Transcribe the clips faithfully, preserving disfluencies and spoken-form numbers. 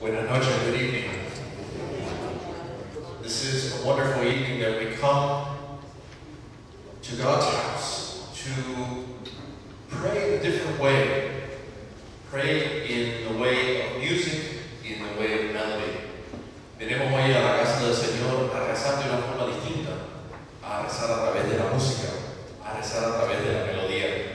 Buenas noches, good evening. This is a wonderful evening that we come to God's house to pray a different way. Pray in the way of music, in the way of melody. Venimos hoy a la casa del Señor a rezar de una forma distinta, a rezar a través de la música, a rezar a través de la melodía.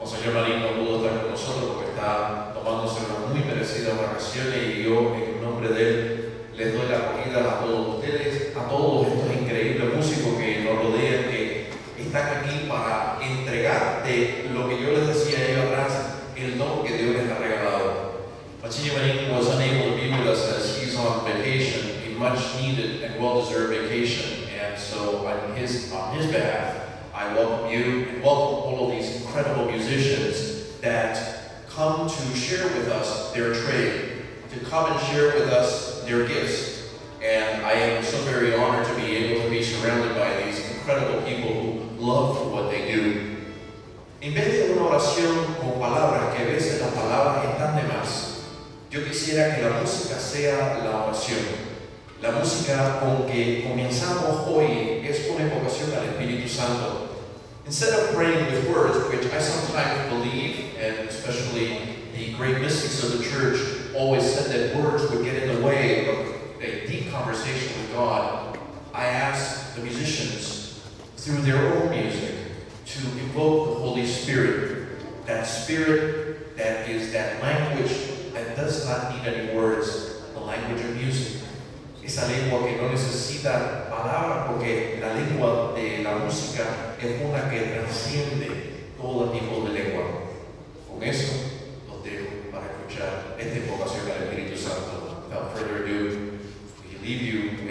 Monseñor Marín no pudo estar con nosotros porque está tomándose unas muy merecidas vacaciones y yo, en nombre de él, les doy la acogida a todos ustedes, a todos estos increíbles músicos que nos rodean, que están aquí para entregarte lo que yo les decía ahí atrás, el don que Dios les ha regalado. Monseñor Marín was unable to be with us as he's on vacation, a much needed and well-deserved vacation, and so on his, on his behalf, I welcome you and welcome all of these incredible musicians that come to share with us their trade, to come and share with us their gifts. And I am so very honored to be able to be surrounded by these incredible people who love what they do. En vez de una oración con palabras, que a veces las palabras están de más, yo quisiera que la música sea la oración. La música con que comenzamos hoy es una evocación al Espíritu Santo. Instead of praying with words, which I sometimes believe, and especially the great mystics of the church always said that words would get in the way of a deep conversation with God, I ask the musicians, through their own music, to evoke the Holy Spirit. That Spirit that is that language that does not need any words, the language of music. Esa lengua que no necesita palabras, porque la lengua de la música es una que trasciende todo tipo de lengua. Con eso, los dejo para escuchar esta invocación al Espíritu Santo. Without further ado, we leave you.